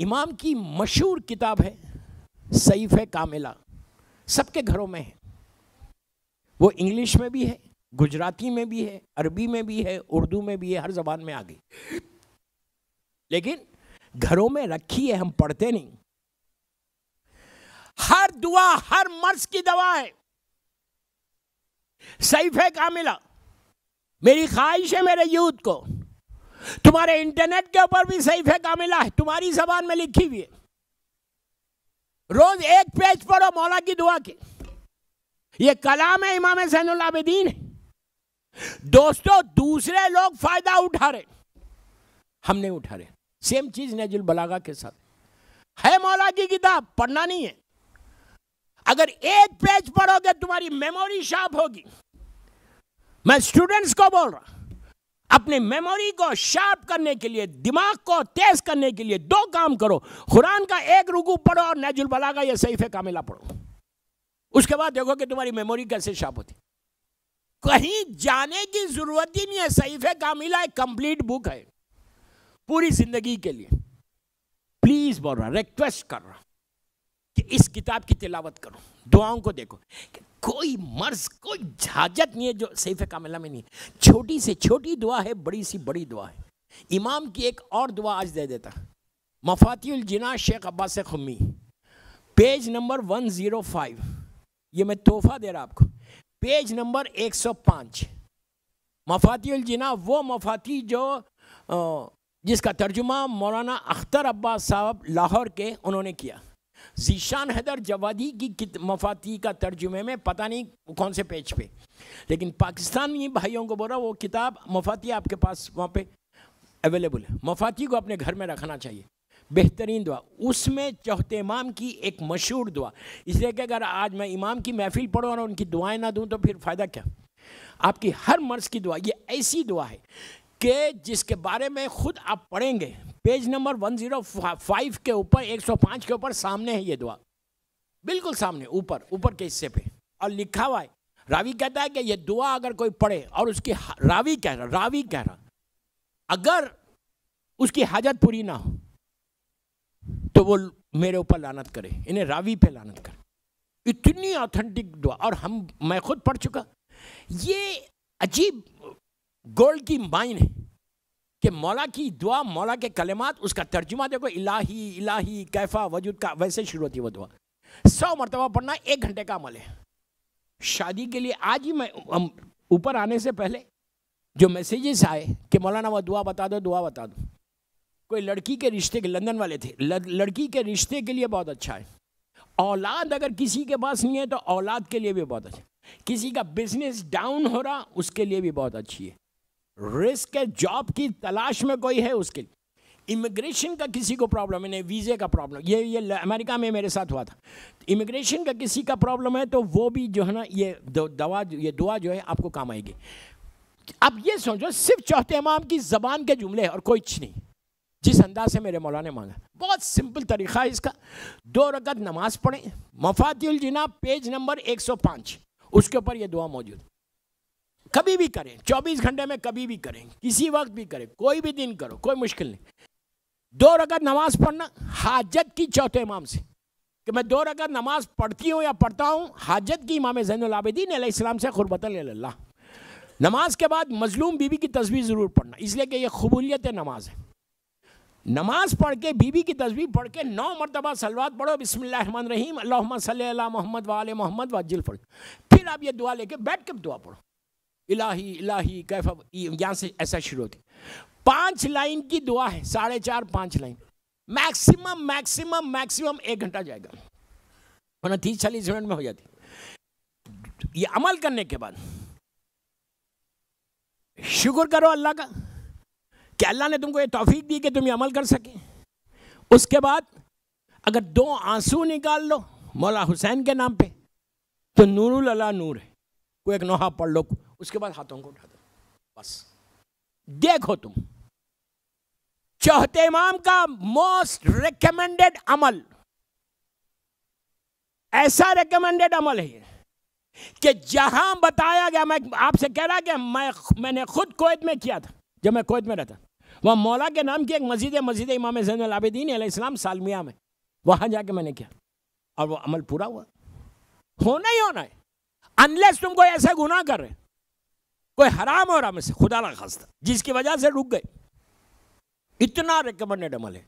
इमाम की मशहूर किताब है सहीफे कामिला, सबके घरों में है। वो इंग्लिश में भी है, गुजराती में भी है, अरबी में भी है, उर्दू में भी है, हर जबान में आ गई, लेकिन घरों में रखी है, हम पढ़ते नहीं। हर दुआ हर मर्ज की दवा है सहीफे कामिला। मेरी ख्वाहिश है मेरे यूथ को, तुम्हारे इंटरनेट के ऊपर भी सहीफे कामिला है, तुम्हारी जबान में लिखी हुई है। रोज एक पेज पढ़ो मौला की दुआ की। ये कलाम है इमाम ज़ैनुल आबिदीन है। दोस्तों, दूसरे लोग फायदा उठा रहे, हम नहीं उठा रहे। सेम चीज नहजुल बलागा के साथ है। मौला की किताब पढ़ना नहीं है, अगर एक पेज पढ़ोगे तुम्हारी मेमोरी शार्प होगी। मैं स्टूडेंट्स को बोल रहा, अपनी मेमोरी को शार्प करने के लिए, दिमाग को तेज करने के लिए दो काम करो, कुरान का एक रुकू पढ़ो और नहजुल बलागा या सहीफे कामिला पढ़ो। उसके बाद देखो कि तुम्हारी मेमोरी कैसे शार्प होती। कहीं जाने की जरूरत ही नहीं है। सहीफे कामिला एक कंप्लीट बुक है पूरी जिंदगी के लिए। प्लीज बोल रहा, रिक्वेस्ट कर रहा कि इस किताब की तिलावत करो, दुआओं को देखो। कि कोई मर्ज, कोई झाजत नहीं है जो सहीफे कामिला में नहीं है। छोटी से छोटी दुआ है, बड़ी सी बड़ी दुआ है। इमाम की एक और दुआ आज दे देता, मफातिह अल-जिनान शेख अब्बास खमी, पेज नंबर 105। ये मैं तोहफा दे रहा आपको, पेज नंबर 105। मफातिह अल-जिनान, वो मफाती जो जिसका तर्जुमा मौलाना अख्तर अब्बा साहब लाहौर के, उन्होंने किया। ज़ीशान हैदर जवादी की मफाती का तर्जुमे में पता नहीं कौन से पेज पे, लेकिन पाकिस्तानी भाइयों को बोला वो किताब मफाती आपके पास वहाँ पे अवेलेबल है। मफाती को अपने घर में रखना चाहिए, बेहतरीन दुआ। उसमें चौथे इमाम की एक मशहूर दुआ, इसलिए कि अगर आज मैं इमाम की महफिल पढ़ूँ और उनकी दुआएँ ना दूँ तो फिर फ़ायदा क्या। आपकी हर मर्ज़ की दुआ, ये ऐसी दुआ है कि जिसके बारे में खुद आप पढ़ेंगे। पेज नंबर 105 के ऊपर, 105 के ऊपर सामने है ये दुआ, बिल्कुल सामने ऊपर के हिस्से पे। और लिखा हुआ है, रावी कहता है कि ये दुआ अगर कोई पढ़े और उसकी, रावी कह रहा अगर उसकी हाजत पूरी ना हो तो वो मेरे ऊपर लानत करे, इन्हें रावी पे लानत करे। इतनी ऑथेंटिक दुआ, और मैं खुद पढ़ चुका। ये अजीब गोल्ड की माइन है कि मौला की दुआ, मौला के कलिमात, उसका तर्जुमा देखो, इलाही इलाही कैफा वजूद का, वैसे शुरू होती है वो दुआ। 100 मरतबा पढ़ना, 1 घंटे का अमल है। शादी के लिए आज ही मैं ऊपर आने से पहले जो मैसेजेस आए कि मौलाना वो दुआ बता दो, दुआ बता दो। कोई लड़की के रिश्ते के, लंदन वाले थे, लड़की के रिश्ते के लिए बहुत अच्छा है। औलाद अगर किसी के पास नहीं है तो औलाद के लिए भी बहुत अच्छा। किसी का बिजनेस डाउन हो रहा, उसके लिए भी बहुत अच्छी है। रिस्क के जॉब की तलाश में कोई है, उसके लिए। इमिग्रेशन का किसी को प्रॉब्लम है, नहीं वीज़े का प्रॉब्लम। ये अमेरिका में मेरे साथ हुआ था। इमिग्रेशन का किसी का प्रॉब्लम है तो वो भी जो है ना, ये दुआ जो है आपको काम आएगी। अब ये सोचो, सिर्फ चौथे इमाम की ज़बान के जुमले हैं और कोई नहीं। जिस अंदाज से मेरे मौला ने मांगा, बहुत सिंपल तरीक़ा है इसका। 2 रकत नमाज पढ़ें। मफातिह अल-जिनान पेज नंबर 105, उसके ऊपर ये दुआ मौजूद। कभी भी करें, 24 घंटे में कभी भी करें, किसी वक्त भी करें, कोई भी दिन करो, कोई मुश्किल नहीं। 2 रकत नमाज पढ़ना, हाजत की चौथे इमाम से। कि मैं 2 रकत नमाज पढ़ती हूँ या पढ़ता हूँ, हाजत की इमाम ज़ैनुल आबिदीन अलैहिस्सलाम से, ख़ुरबतल लिल्लाह। नमाज के बाद मजलूम बीबी की तस्वीर ज़रूर पढ़ना, इसलिए कि यह क़बूलियत नमाज है। नमाज पढ़ के, बीबी की तस्वीर पढ़ के 9 मरतबा सलवात पढ़ो, बिस्मिल्लाहिर्रहमानिर्रहीम, अल्लाहुम्मा सल्लि अला मोहम्मद व आले मोहम्मद वअज्जिल फरज। फिर आप ये दुआ लेके बैठ के दुआ पढ़ो, इलाही इलाही कैफा, यहाँ से ऐसा शुरू होती। 5 लाइन की दुआ है, 4.5-5 लाइन मैक्सिमम 1 घंटा जाएगा, वरना 30-40 मिनट में हो जाती। ये अमल करने के बाद शुक्र करो अल्लाह का कि अल्लाह ने तुमको ये तौफीक दी कि तुम ये अमल कर सके। उसके बाद अगर 2 आंसू निकाल लो मौला हुसैन के नाम पे तो नूरुल अला नूर है। कोई एक नोहा पढ़ लो, उसके बाद हाथों को उठा दो, बस। देखो तुम, चौथे इमाम का मोस्ट रिकमेंडेड अमल, ऐसा रिकमेंडेड अमल है कि जहाँ बताया गया, मैं आपसे कह रहा कि मैंने खुद कोयत में किया था जब मैं कोयत में रहता, वहाँ मौला के नाम की एक मस्जिद है, मस्जिद इमाम ज़ैनुल आबिदीन अलैहिस्सलाम सालमिया में, वहाँ जाके मैंने किया और वो अमल पूरा हुआ। होना ही होना है, अनलेस तुम कोई ऐसा गुनाह कर रहे, कोई हराम हो रहा मुझसे खुदा ना खास्ता, जिसकी वजह से रुक गए। इतना रिकमेंडेड अमल है।